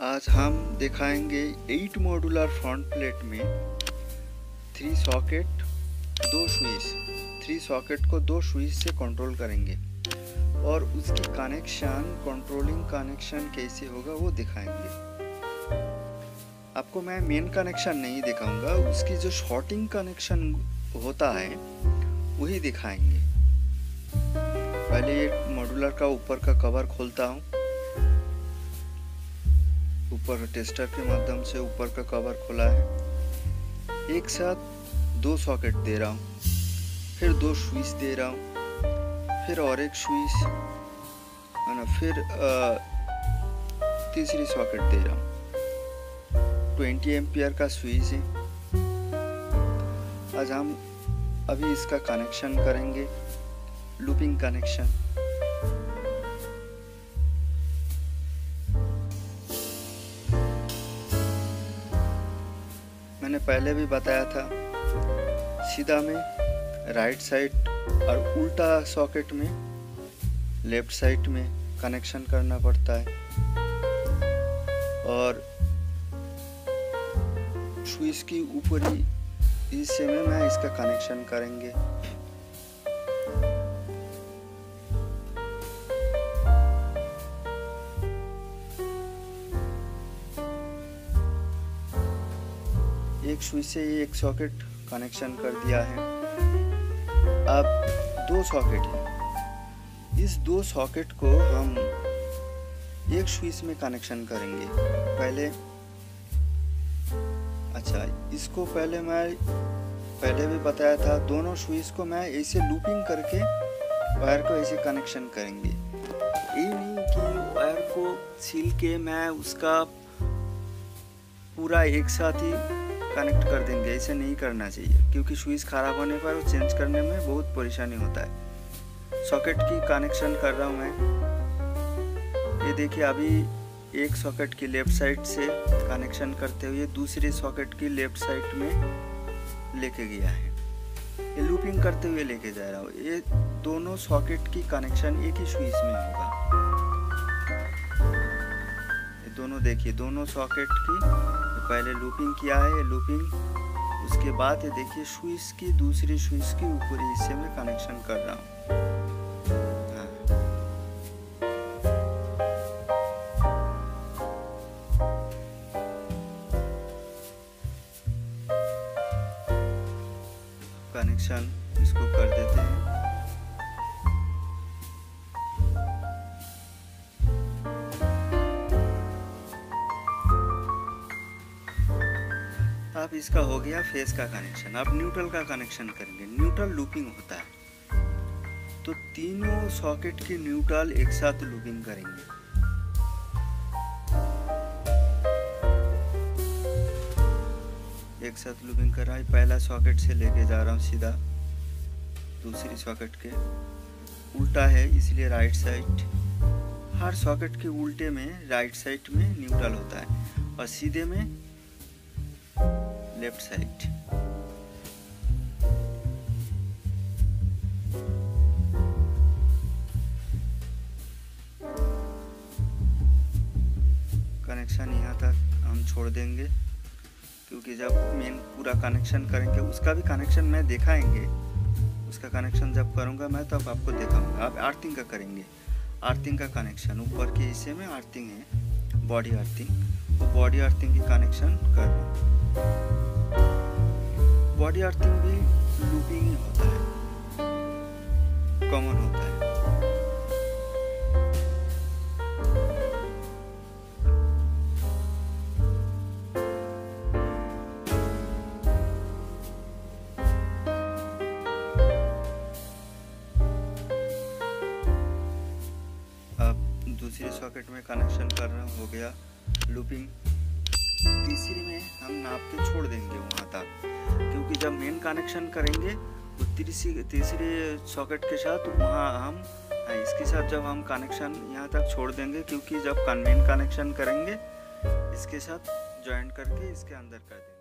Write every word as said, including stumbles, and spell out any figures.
आज हम दिखाएंगे एट मॉड्यूलर फ्रंट प्लेट में थ्री सॉकेट दो स्विच थ्री सॉकेट को दो स्विच से कंट्रोल करेंगे और उसकी कनेक्शन कंट्रोलिंग कनेक्शन कैसे होगा वो दिखाएंगे। आपको मैं मेन कनेक्शन नहीं दिखाऊंगा, उसकी जो शॉर्टिंग कनेक्शन होता है वही दिखाएंगे। पहले मॉड्यूलर का ऊपर का कवर खोलता हूँ, ऊपर टेस्टर के माध्यम से ऊपर का कवर खोला है। एक साथ दो सॉकेट दे रहा हूँ, फिर दो स्विच दे रहा हूँ, फिर और एक स्विच है ना, फिर तीसरी सॉकेट दे रहा हूँ। ट्वेंटी एम्पियर का स्विच है। आज हम अभी इसका कनेक्शन करेंगे, लूपिंग कनेक्शन। मैंने पहले भी बताया था, सीधा में राइट साइड और उल्टा सॉकेट में लेफ्ट साइड में कनेक्शन करना पड़ता है। और स्विच की ऊपरी हिस्से में मैं इसका कनेक्शन करेंगे। एक स्विच से एक सॉकेट कनेक्शन कर दिया है। अब दो सॉकेट है, इस दो सॉकेट को हम एक स्विच में कनेक्शन करेंगे। पहले अच्छा इसको पहले मैं पहले भी बताया था, दोनों स्विच को मैं ऐसे लूपिंग करके वायर को ऐसे कनेक्शन करेंगे। ये नहीं कि वायर को सील के मैं उसका पूरा एक साथ ही कनेक्ट कर देंगे, ऐसे नहीं करना चाहिए, क्योंकि स्विच खराब होने पर वो चेंज करने में बहुत परेशानी होता है। सॉकेट की कनेक्शन कर रहा हूँ मैं। ये देखिए, अभी एक सॉकेट की लेफ्ट साइड से कनेक्शन करते हुए दूसरे सॉकेट की लेफ्ट साइड में लेके गया है। ये लूपिंग करते हुए लेके जा रहा हूँ। ये दोनों सॉकेट की कनेक्शन एक ही स्विच में होगा। ये दोनों देखिए, दोनों सॉकेट की पहले लूपिंग किया है। ये लूपिंग उसके बाद ये देखिए स्विच की दूसरे स्विच के ऊपरी हिस्से में कनेक्शन कर रहा हूँ। कनेक्शन इसको कर देते हैं। अब इसका हो गया फेज का कनेक्शन। अब न्यूट्रल का कनेक्शन करेंगे। न्यूट्रल लूपिंग होता है, तो तीनों सॉकेट की न्यूट्रल एक साथ लूपिंग करेंगे। एक साथ लूपिंग कर रहा है। पहला सॉकेट से लेके जा रहा हूँ सीधा दूसरी सॉकेट के। उल्टा है इसलिए राइट साइड, हर सॉकेट के उल्टे में राइट साइड में न्यूट्रल होता है और सीधे में लेफ्ट साइड। कनेक्शन यहाँ तक हम छोड़ देंगे, क्योंकि जब मेन पूरा कनेक्शन करेंगे उसका भी कनेक्शन मैं दिखाएंगे। उसका कनेक्शन जब करूँगा मैं तब आपको दिखाऊंगा। आप आर्थिंग का करेंगे। आर्थिंग का कनेक्शन ऊपर के हिस्से में आर्थिंग है, बॉडी आर्थिंग। वो तो बॉडी आर्थिंग की कनेक्शन कर रहा हूँ। बॉडी आर्थिंग भी लूपिंग ही होता है, कॉमन होता है। दूसरे सॉकेट में कनेक्शन कर रहा हूँ, हो गया लूपिंग। तीसरी में हम नाप के छोड़ देंगे वहाँ तक, क्योंकि जब मेन कनेक्शन करेंगे तो तीसरी तीसरे सॉकेट के साथ वहाँ हम इसके साथ जब हम कनेक्शन यहाँ तक छोड़ देंगे, क्योंकि जब मेन कनेक्शन करेंगे इसके साथ जॉइंट करके इसके अंदर कर देंगे।